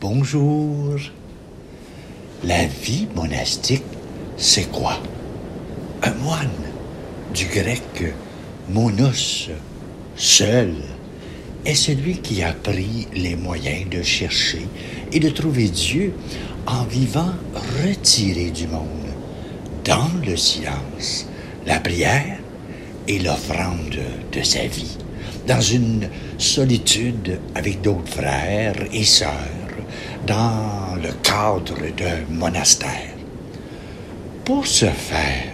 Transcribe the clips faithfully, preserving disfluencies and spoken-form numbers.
Bonjour. La vie monastique, c'est quoi? Un moine, du grec monos, seul, est celui qui a pris les moyens de chercher et de trouver Dieu en vivant retiré du monde, dans le silence, la prière et l'offrande de sa vie, dans une solitude avec d'autres frères et sœurs, dans le cadre d'un monastère. Pour ce faire,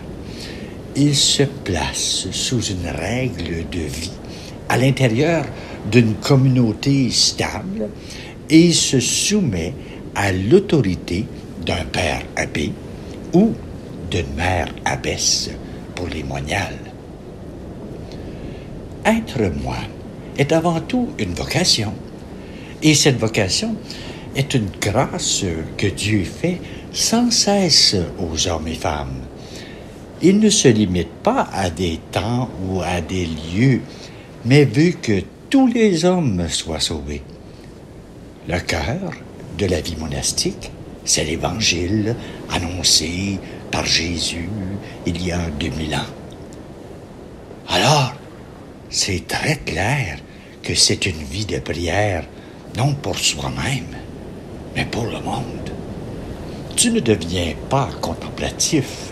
il se place sous une règle de vie à l'intérieur d'une communauté stable et se soumet à l'autorité d'un père abbé ou d'une mère abbesse pour les moniales. Être moine est avant tout une vocation, et cette vocation est une grâce que Dieu fait sans cesse aux hommes et femmes. Il ne se limite pas à des temps ou à des lieux, mais veut que tous les hommes soient sauvés. Le cœur de la vie monastique, c'est l'Évangile annoncé par Jésus il y a deux mille ans. Alors, c'est très clair que c'est une vie de prière, non pour soi-même, mais pour le monde. Tu ne deviens pas contemplatif,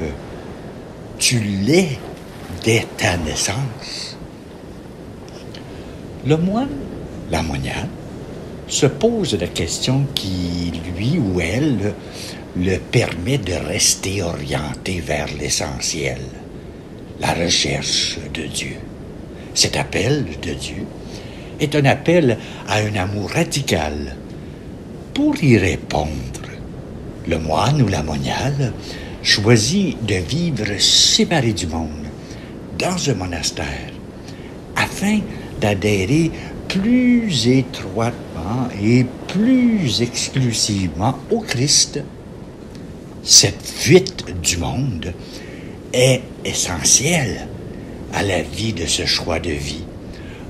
tu l'es dès ta naissance. Le moine, la moniale, se pose la question qui, lui ou elle, le permet de rester orienté vers l'essentiel, la recherche de Dieu. Cet appel de Dieu est un appel à un amour radical. Pour y répondre, le moine ou la moniale choisit de vivre séparé du monde, dans un monastère, afin d'adhérer plus étroitement et plus exclusivement au Christ. Cette fuite du monde est essentielle à la vie de ce choix de vie.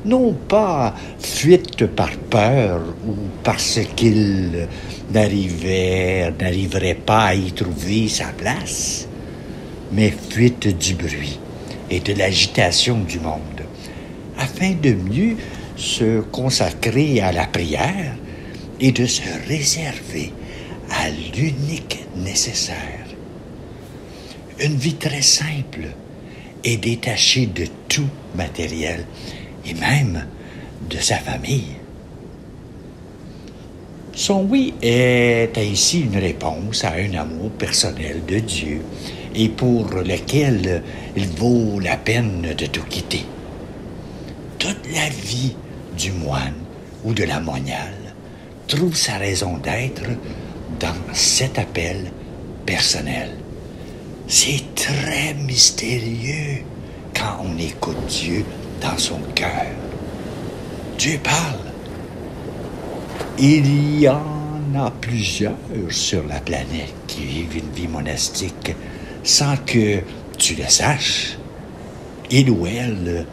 Non pas fuite par peur ou parce qu'il n'arrivait, n'arriverait pas à y trouver sa place, mais fuite du bruit et de l'agitation du monde, afin de mieux se consacrer à la prière et de se réserver à l'unique nécessaire. Une vie très simple et détachée de tout matériel, et même de sa famille. Son oui est ainsi une réponse à un amour personnel de Dieu et pour lequel il vaut la peine de tout quitter. Toute la vie du moine ou de la moniale trouve sa raison d'être dans cet appel personnel. C'est très mystérieux quand on écoute Dieu dans son cœur. Dieu parle. Il y en a plusieurs sur la planète qui vivent une vie monastique sans que tu le saches. Ils ou elles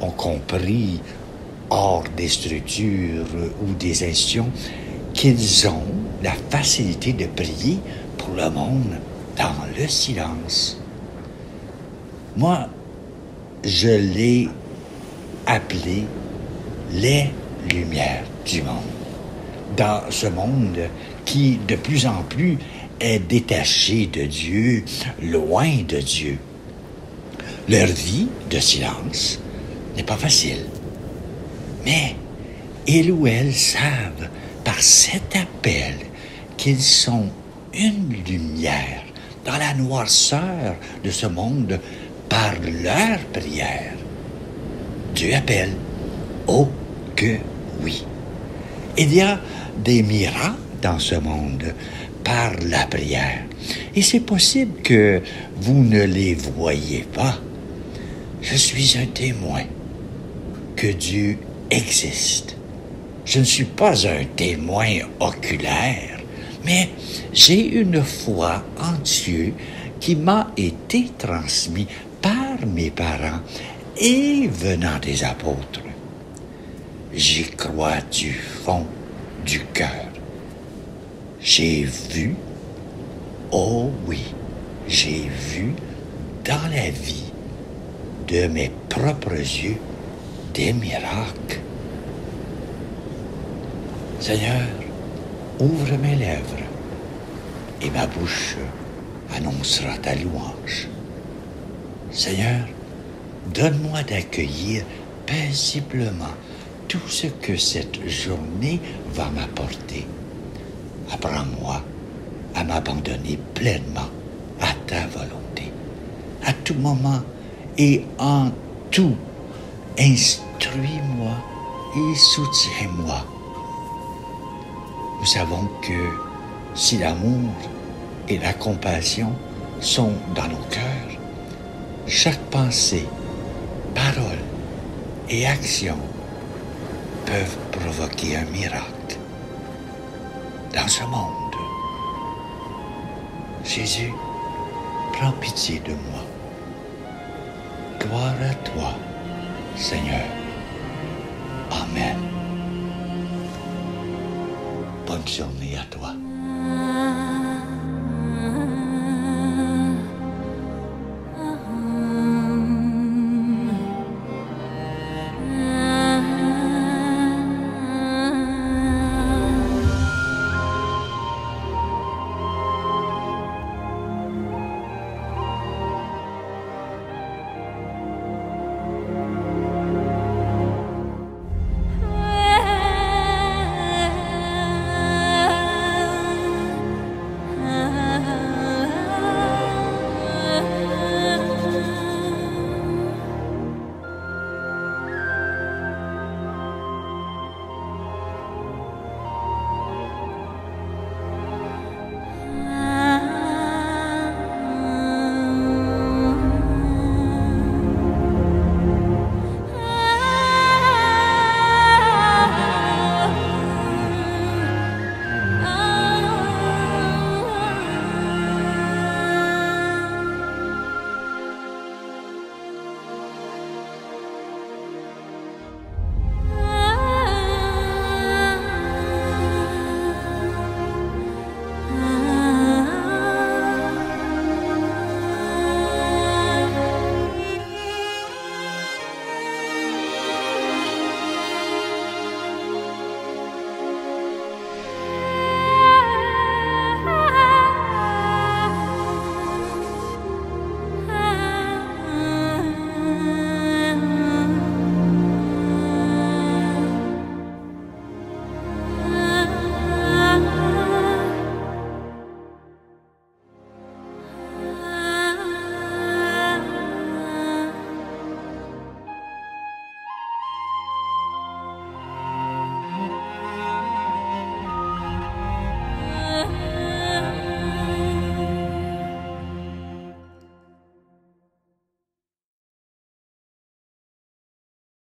ont compris, hors des structures ou des institutions, qu'ils ont la facilité de prier pour le monde dans le silence. Moi, je l'ai appelé les lumières du monde. Dans ce monde qui, de plus en plus, est détaché de Dieu, loin de Dieu. Leur vie de silence n'est pas facile. Mais ils ou elles savent, par cet appel, qu'ils sont une lumière dans la noirceur de ce monde par leur prière. Dieu appelle, oh que oui. Il y a des miracles dans ce monde par la prière, et c'est possible que vous ne les voyez pas. Je suis un témoin que Dieu existe. Je ne suis pas un témoin oculaire, mais j'ai une foi en Dieu qui m'a été transmise par mes parents et venant des apôtres. J'y crois du fond du cœur. J'ai vu, oh oui, j'ai vu dans la vie de mes propres yeux des miracles. Seigneur, ouvre mes lèvres et ma bouche annoncera ta louange. Seigneur, donne-moi d'accueillir paisiblement tout ce que cette journée va m'apporter. Apprends-moi à m'abandonner pleinement à ta volonté, à tout moment et en tout. Instruis-moi et soutiens-moi. Nous savons que si l'amour et la compassion sont dans nos cœurs, chaque pensée, parole et action peuvent provoquer un miracle dans ce monde. Jésus, prends pitié de moi. Gloire à toi, Seigneur. Amen. Bonne journée à toi.